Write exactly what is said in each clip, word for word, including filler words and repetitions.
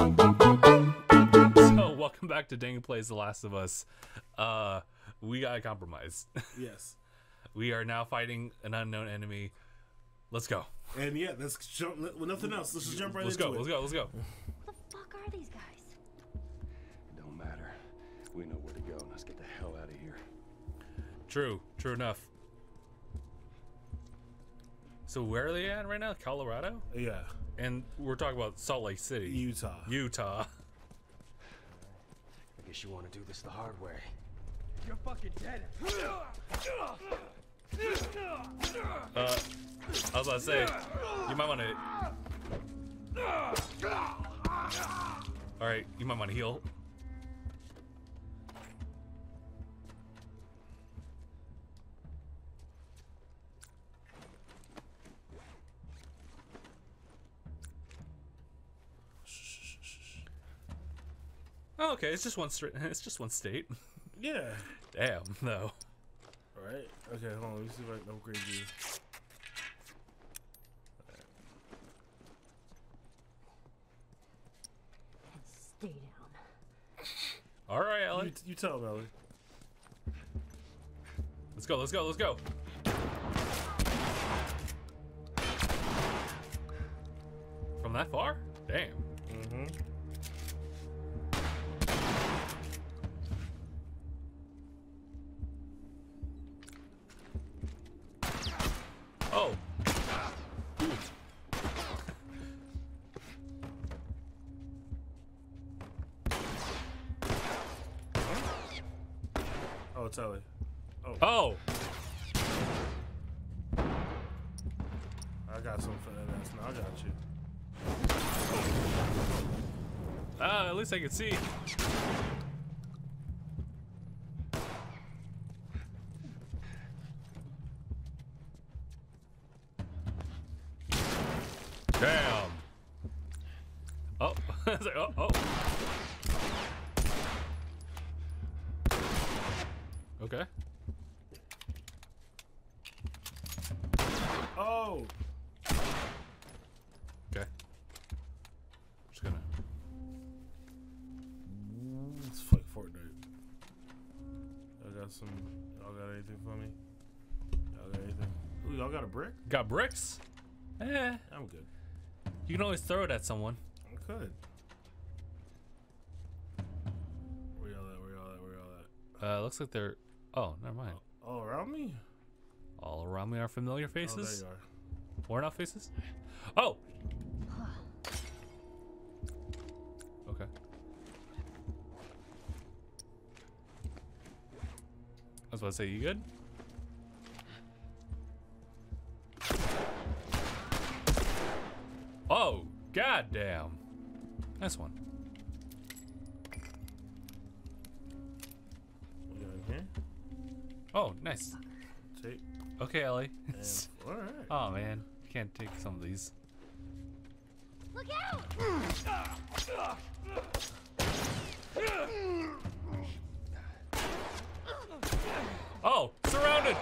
So, welcome back to Dang Plays The Last of Us. Uh, we got a compromise. Yes. We are now fighting an unknown enemy. Let's go. And yeah, let's jump. Well, nothing else. Let's just jump right let's into go, it. Let's go. Let's go. Let's go. Who the fuck are these guys? It don't matter. We know where to go. Let's get the hell out of here. True. True enough. So where are they at right now? Colorado? Yeah. And we're talking about Salt Lake City. Utah. Utah. I guess you want to do this the hard way. You're fucking dead. Uh, I was about to say, you might want to... Alright, you might want to heal. Oh, okay, it's just one straight. It's just one state. Yeah. Damn, though. No. All right. Okay, hold on. Let me see if I can upgrade you. Right. Stay down. All right, Ellie. You, you tell him, Ellie. Let's go. Let's go. Let's go. From that far? Damn. Mm-hmm. Oh. Ooh. Oh, it's Ellie. Oh. Oh. I got something for that ass. No, I got you. Ah, uh, at least I can see. Damn. Oh, I was like, oh, oh. Okay. Oh. Okay. Just gonna. Let's fight Fortnite. I got some. Y'all got anything for me? Y'all got anything? Ooh, y'all got a brick? Got bricks? Eh. I'm good. You can always throw it at someone. I could. Where y'all at? Where y'all at? Where y'all at? Uh, looks like they're. Oh, never mind. All, all around me? All around me are familiar faces. Oh, there you are. Worn out faces? Oh! Okay. I was about to say, you good? Oh, goddamn. Nice one. We got in here? Oh, nice. Take. Okay, Ellie. And, all right. Oh, man. You can't take some of these. Look out! Oh, surrounded!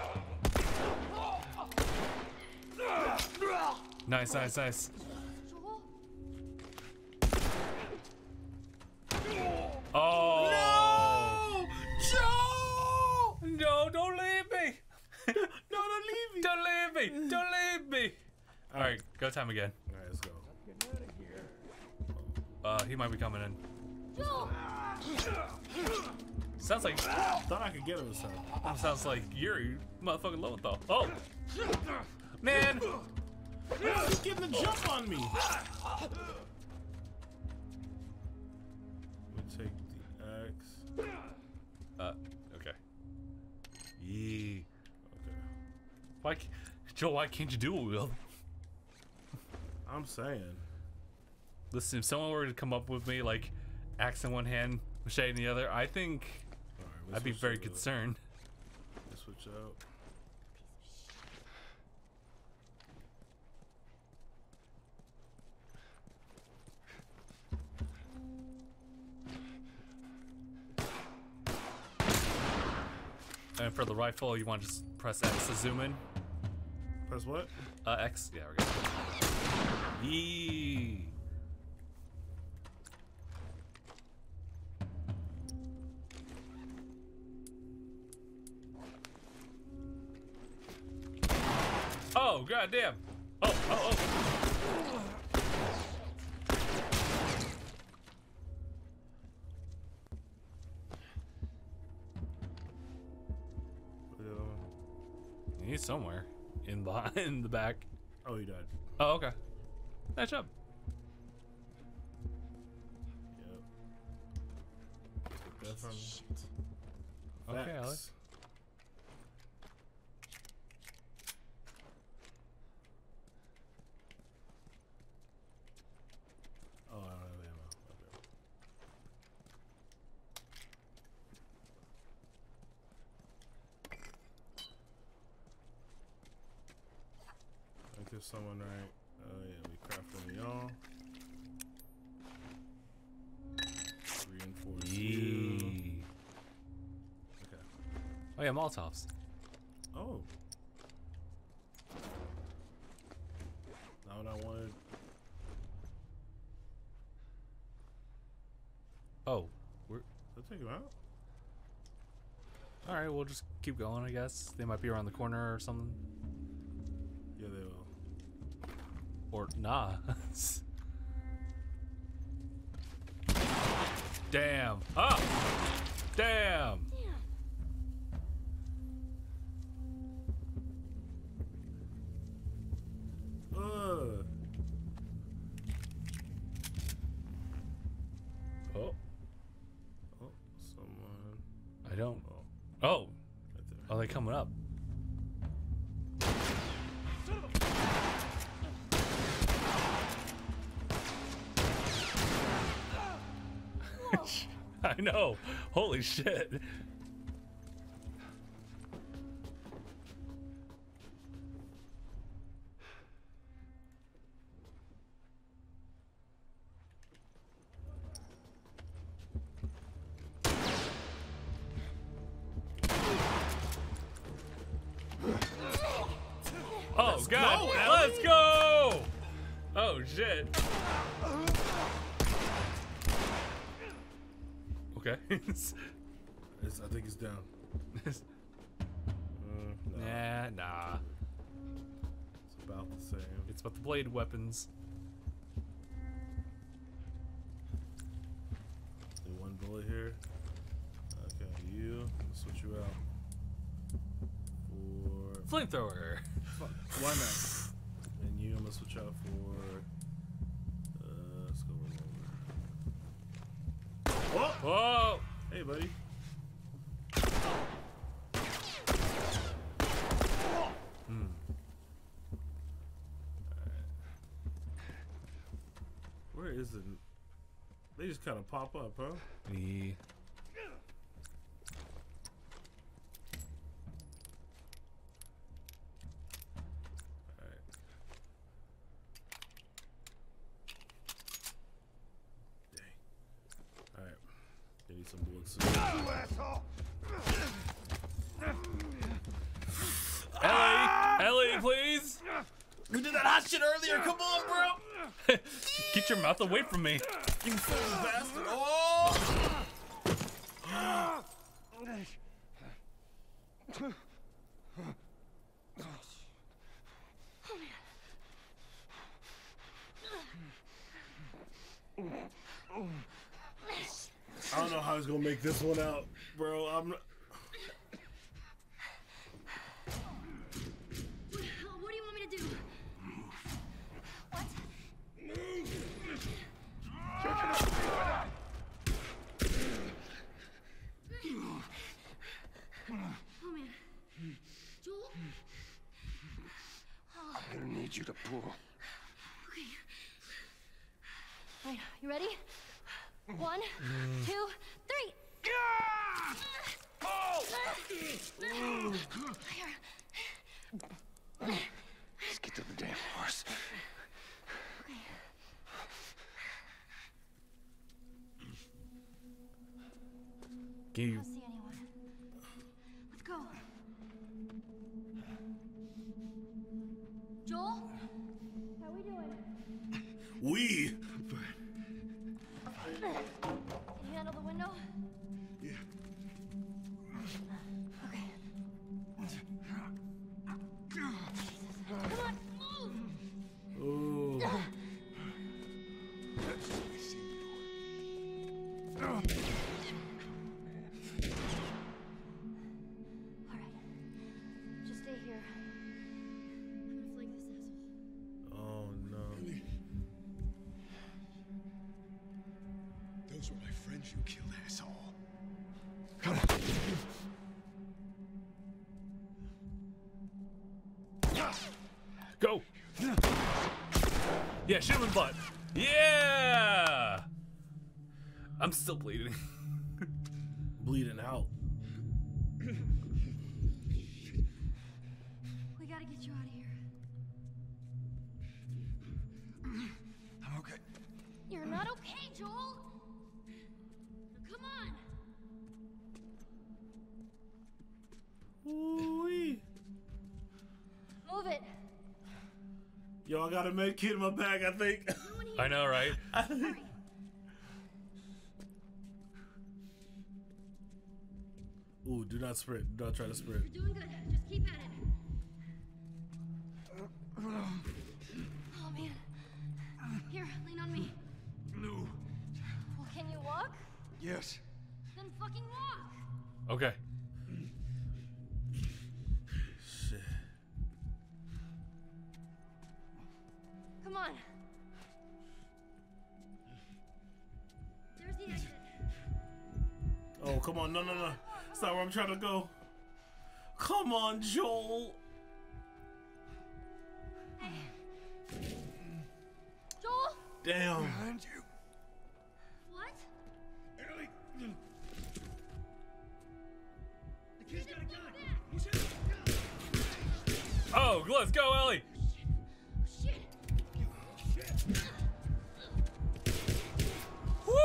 Nice, nice, nice. Oh no! Joel! No, don't leave me! No, don't leave me! Don't leave me! Don't leave me! All right, go time again. All right, let's go. Uh, he might be coming in. Joel! Sounds like. I thought I could get him this time. Sounds like Yuri, motherfucking Lowenthal. Oh, man! He's getting the jump on me. Take the axe. Uh, okay. Yeah. Okay. Why, Joel? Why can't you do it, Will? I'm saying. Listen, if someone were to come up with me, like, axe in one hand, machete in the other, I think All right, we'll I'd be very concerned. Let's switch out. And for the rifle, you want to just press X to zoom in. Press what? Uh, X. Yeah, we're good. Yee. Oh, goddamn. Oh, oh, oh. He's somewhere in the in the back. Oh, he died. Oh, okay. Nice job. Yep. That from... Okay, Ellie. Oh, I don't have ammo. I think there's someone right. Oh yeah, we crafted the all. Reinforce you. Okay. Oh yeah, Molotovs. Oh. Not what I wanted. Oh, we're. I'll take him out. All right, we'll just keep going, I guess. They might be around the corner or something. Yeah, they will. Or nah. Damn. Oh. Damn. Yeah. Ugh. Oh. Oh, someone. I don't. Oh. Oh. Right there. Are they coming up? I know. Holy shit. Oh god, let's go! Oh shit. Okay. it's, I think it's down. uh, nah. nah, nah. It's about the same. It's about the blade weapons. Do one bullet here. Okay, you. I'll switch you out. For flamethrower. Fuck. Why not? And you, I'm gonna switch out for. Uh, let's go remote. Whoa. Whoa! Hey, buddy. Hmm. Alright. Where is it? They just kind of pop up, huh? Yeah. Some bullets. Ellie! Ellie, please! We did that hot shit earlier, come on, bro! Get your mouth away from me! You fool bastard! Oh! I don't know how I was gonna make this one out, bro. I'm not... What do you want me to do? What? Move! Oh man. Joel? Oh. I'm gonna need you to pull. Okay. Alright, you ready? One, mm. two, three. Yeah! Oh! Let's get to the damn horse. Okay. Can you... I don't see anyone. Let's go. Joel? How we doing? We. Can you handle the window? Yeah. Okay. Jesus. Come on. Those were my friends you killed, asshole. Come on. Go. Yeah, shit with butt. Yeah. I'm still bleeding. Bleeding out. We gotta get you out of here. I'm okay. You're not okay, Joel. Come on. Ooh-wee. Move it. Yo, I got a med kit in my bag, I think. I know, right? I think. Ooh, do not sprint. Do not try to sprint. You're doing good. Just keep at it. Oh, man. Here, lean on me. No. Well, can you walk? Yes. Then fucking walk. Okay. Shit. Come on. There's the exit. Oh, come on. No, no, no. That's not where I'm trying to go. Come on, Joel. Hey. Joel? Damn. Behind you. What? Ellie. The kid's got a gun. Oh, let's go, Ellie. Shit. Shit. Woo!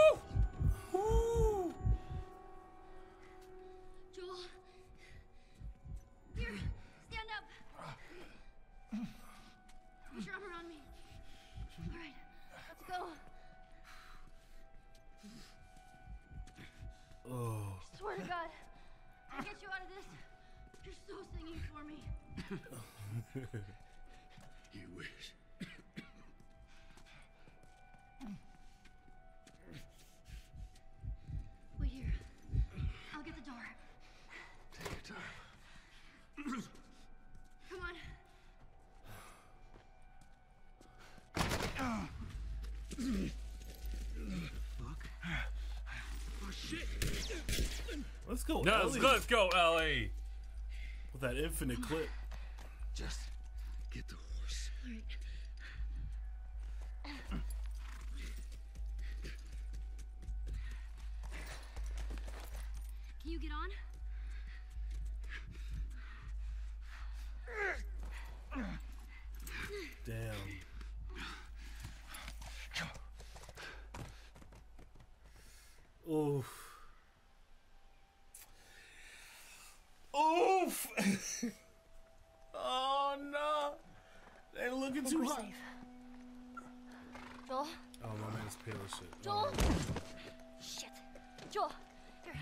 You wish. Wait here. I'll get the door. Take your time. Come on. Fuck. Oh shit. Let's go. No, Ellie. Let's go, Ellie. With that infinite clip. Just get the horse. All right. Can you get on? Damn. Oof. Oof. Oh no! They're looking too hot. Joel? Oh, my man's pale as shit. Joel! Shit. Joel! Here.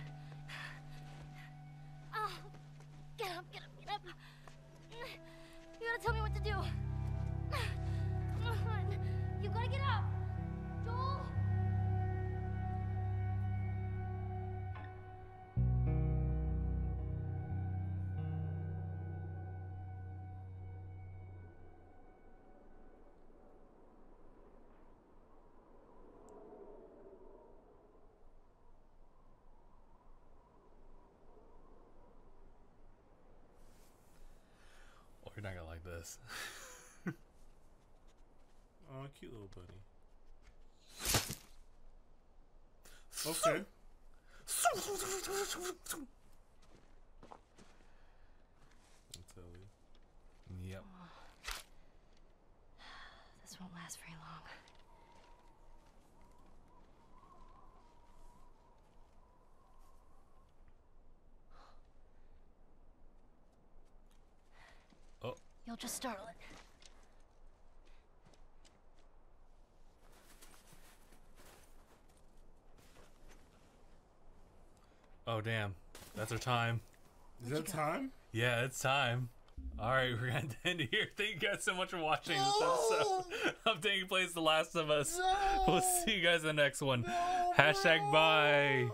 Oh. Get up, get up, get up. You gotta tell me what to do. Come on. You gotta get up. Joel! You're not gonna like this. Oh, cute little bunny. Okay. Yep. Oh. This won't last very long. You'll just startle it. Oh, damn. That's our time. Is that time? Yeah, it's time. All right, we're going to end it here. Thank you guys so much for watching no. this episode of Taking Place The Last of Us. No. We'll see you guys in the next one. No. Hashtag bye.